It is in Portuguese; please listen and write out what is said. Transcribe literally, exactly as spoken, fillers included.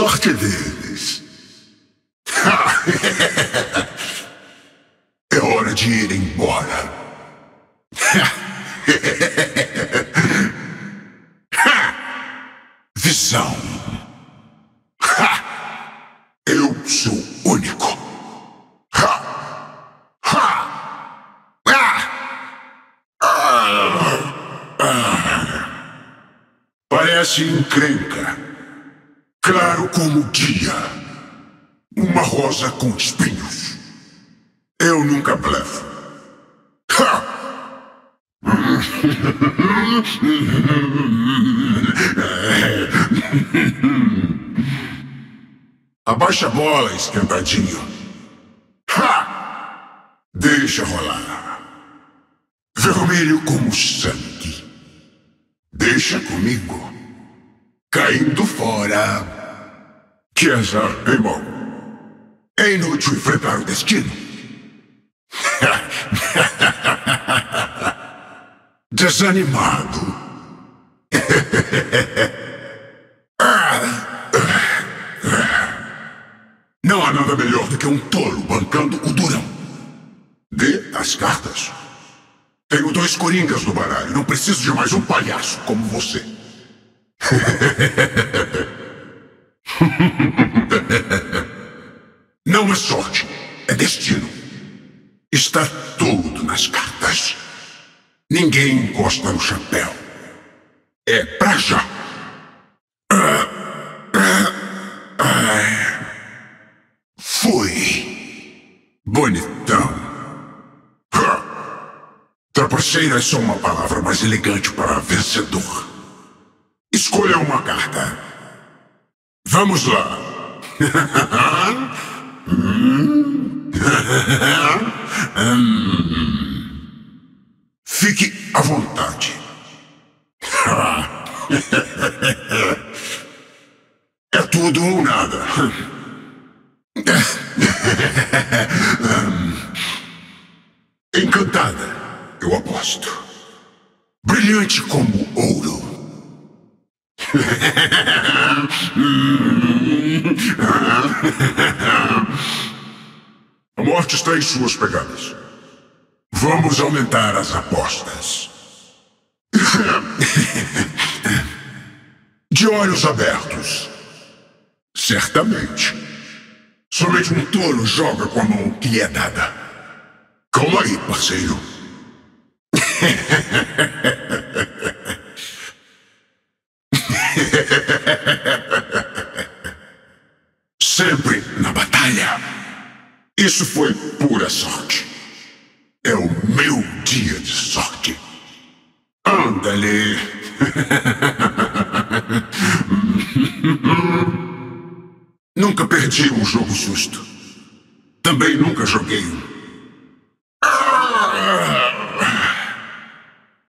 Sorte deles. É hora de ir embora. Visão. Eu sou único. Parece encrenca. Claro como o dia. Uma rosa com espinhos. Eu nunca blefo. Abaixa a bola, esquentadinho. Deixa rolar. Vermelho como sangue. Deixa comigo. Caindo fora. Que azar, irmão. É inútil enfrentar o destino. Desanimado. Não há nada melhor do que um tolo bancando o durão. Dê as cartas. Tenho dois coringas no baralho. Não preciso de mais um palhaço como você. Não é sorte, é destino. Está tudo nas cartas. Ninguém encosta no chapéu. É pra já. Ah, ah, ah. Fui. Bonitão. Ah. Trapaceiro é só uma palavra mais elegante para vencedor. Escolha uma carta. Vamos lá. Fique à vontade. É tudo ou nada. Encantada, eu aposto. Brilhante como ouro. A morte está em suas pegadas. Vamos aumentar as apostas. De olhos abertos. Certamente. Somente um tolo joga com a mão que lhe é dada. Calma aí, parceiro. Sempre na batalha. Isso foi pura sorte. É o meu dia de sorte. Anda-lhe. Nunca perdi um jogo justo. Também nunca joguei um.